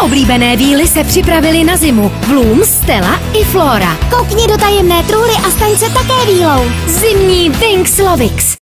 oblíbené víly se připravily na zimu. Bloom, Stella i Flora. Koukni do tajemné truhly a staň se také vílou. Zimní Dingslovix.